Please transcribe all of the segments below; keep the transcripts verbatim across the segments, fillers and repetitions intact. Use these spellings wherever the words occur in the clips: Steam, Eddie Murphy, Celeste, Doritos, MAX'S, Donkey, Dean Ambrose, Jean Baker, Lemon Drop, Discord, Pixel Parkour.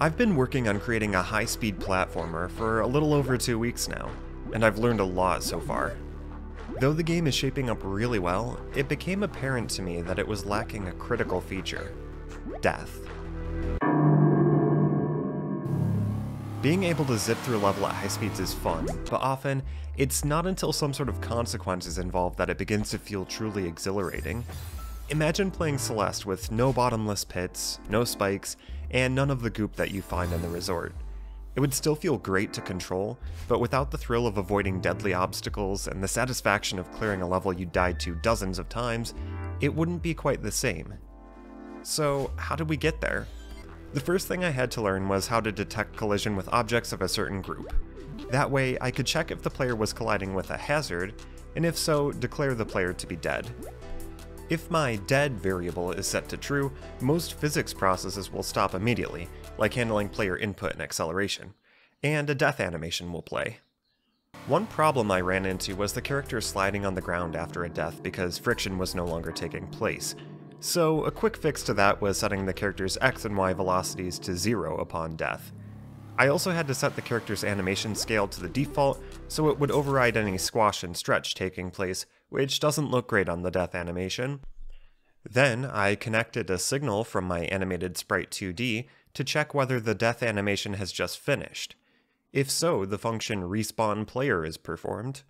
I've been working on creating a high-speed platformer for a little over two weeks now, and I've learned a lot so far. Though the game is shaping up really well, it became apparent to me that it was lacking a critical feature: death. Being able to zip through a level at high speeds is fun, but often, it's not until some sort of consequence is involved that it begins to feel truly exhilarating. Imagine playing Celeste with no bottomless pits, no spikes, and none of the goop that you find in the resort. It would still feel great to control, but without the thrill of avoiding deadly obstacles and the satisfaction of clearing a level you died to dozens of times, it wouldn't be quite the same. So, how did we get there? The first thing I had to learn was how to detect collision with objects of a certain group. That way, I could check if the player was colliding with a hazard, and if so, declare the player to be dead. If my dead variable is set to true, most physics processes will stop immediately, like handling player input and acceleration, and a death animation will play. One problem I ran into was the character sliding on the ground after a death because friction was no longer taking place, so a quick fix to that was setting the character's X and Y velocities to zero upon death. I also had to set the character's animation scale to the default so it would override any squash and stretch taking place, which doesn't look great on the death animation. Then I connected a signal from my animated sprite two D to check whether the death animation has just finished. If so, the function respawn player is performed.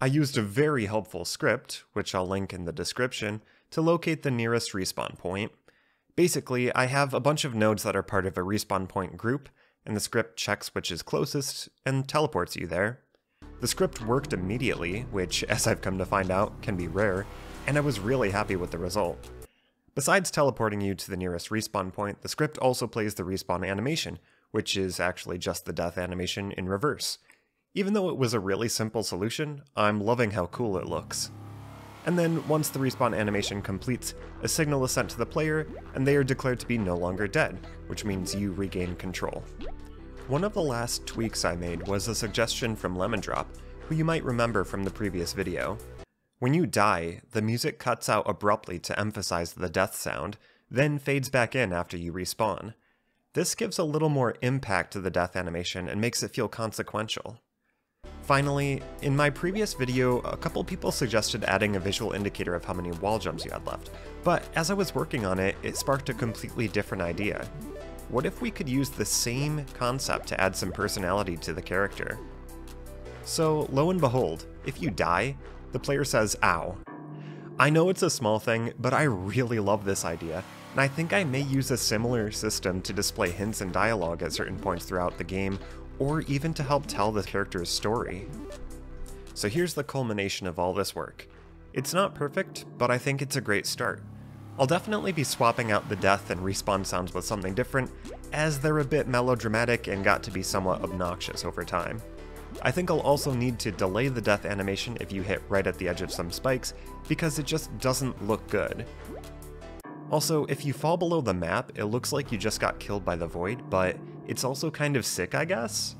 I used a very helpful script, which I'll link in the description, to locate the nearest respawn point. Basically, I have a bunch of nodes that are part of a respawn point group, and the script checks which is closest and teleports you there. The script worked immediately, which, as I've come to find out, can be rare, and I was really happy with the result. Besides teleporting you to the nearest respawn point, the script also plays the respawn animation, which is actually just the death animation in reverse. Even though it was a really simple solution, I'm loving how cool it looks. And then, once the respawn animation completes, a signal is sent to the player, and they are declared to be no longer dead, which means you regain control. One of the last tweaks I made was a suggestion from Lemon Drop, who you might remember from the previous video. When you die, the music cuts out abruptly to emphasize the death sound, then fades back in after you respawn. This gives a little more impact to the death animation and makes it feel consequential. Finally, in my previous video, a couple people suggested adding a visual indicator of how many wall jumps you had left, but as I was working on it, it sparked a completely different idea. What if we could use the same concept to add some personality to the character? So, lo and behold, if you die, the player says, "Ow." I know it's a small thing, but I really love this idea, and I think I may use a similar system to display hints and dialogue at certain points throughout the game, or even to help tell the character's story. So here's the culmination of all this work. It's not perfect, but I think it's a great start. I'll definitely be swapping out the death and respawn sounds with something different, as they're a bit melodramatic and got to be somewhat obnoxious over time. I think I'll also need to delay the death animation if you hit right at the edge of some spikes, because it just doesn't look good. Also, if you fall below the map, it looks like you just got killed by the void, but it's also kind of sick, I guess?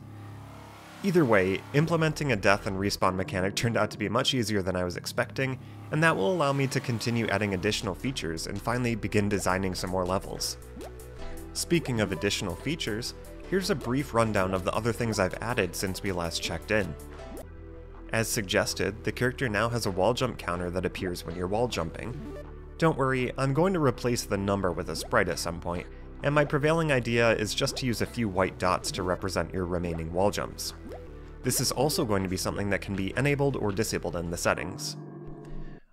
Either way, implementing a death and respawn mechanic turned out to be much easier than I was expecting, and that will allow me to continue adding additional features and finally begin designing some more levels. Speaking of additional features, here's a brief rundown of the other things I've added since we last checked in. As suggested, the character now has a wall jump counter that appears when you're wall jumping. Don't worry, I'm going to replace the number with a sprite at some point, and my prevailing idea is just to use a few white dots to represent your remaining wall jumps. This is also going to be something that can be enabled or disabled in the settings.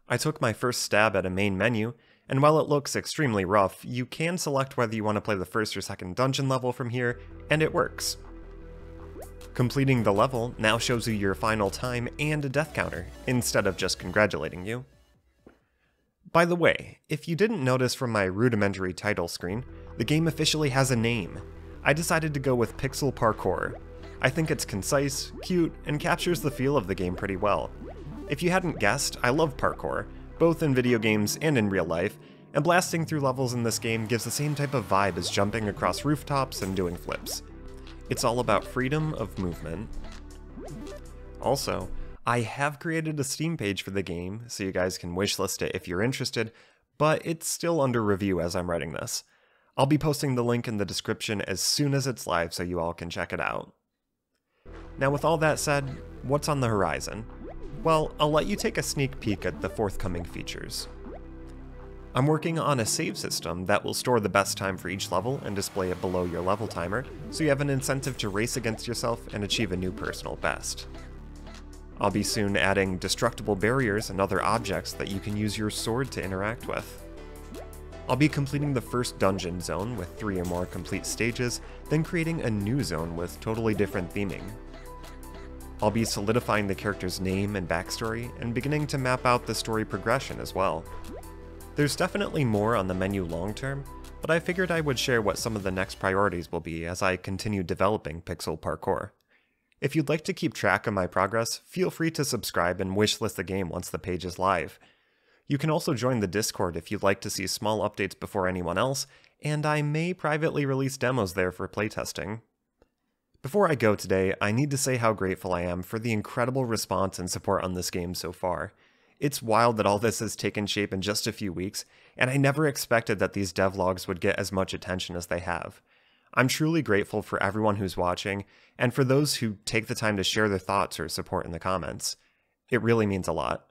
I took my first stab at a main menu, and while it looks extremely rough, you can select whether you want to play the first or second dungeon level from here, and it works. Completing the level now shows you your final time and a death counter, instead of just congratulating you. By the way, if you didn't notice from my rudimentary title screen, the game officially has a name. I decided to go with Pixel Parkour. I think it's concise, cute, and captures the feel of the game pretty well. If you hadn't guessed, I love parkour, both in video games and in real life, and blasting through levels in this game gives the same type of vibe as jumping across rooftops and doing flips. It's all about freedom of movement. Also, I have created a Steam page for the game, so you guys can wishlist it if you're interested, but it's still under review as I'm writing this. I'll be posting the link in the description as soon as it's live so you all can check it out. Now with all that said, what's on the horizon? Well, I'll let you take a sneak peek at the forthcoming features. I'm working on a save system that will store the best time for each level and display it below your level timer, so you have an incentive to race against yourself and achieve a new personal best. I'll be soon adding destructible barriers and other objects that you can use your sword to interact with. I'll be completing the first dungeon zone with three or more complete stages, then creating a new zone with totally different theming. I'll be solidifying the character's name and backstory, and beginning to map out the story progression as well. There's definitely more on the menu long term, but I figured I would share what some of the next priorities will be as I continue developing Pixel Parkour. If you'd like to keep track of my progress, feel free to subscribe and wishlist the game once the page is live. You can also join the Discord if you'd like to see small updates before anyone else, and I may privately release demos there for playtesting. Before I go today, I need to say how grateful I am for the incredible response and support on this game so far. It's wild that all this has taken shape in just a few weeks, and I never expected that these devlogs would get as much attention as they have. I'm truly grateful for everyone who's watching, and for those who take the time to share their thoughts or support in the comments. It really means a lot.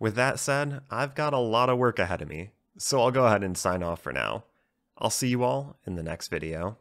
With that said, I've got a lot of work ahead of me, so I'll go ahead and sign off for now. I'll see you all in the next video.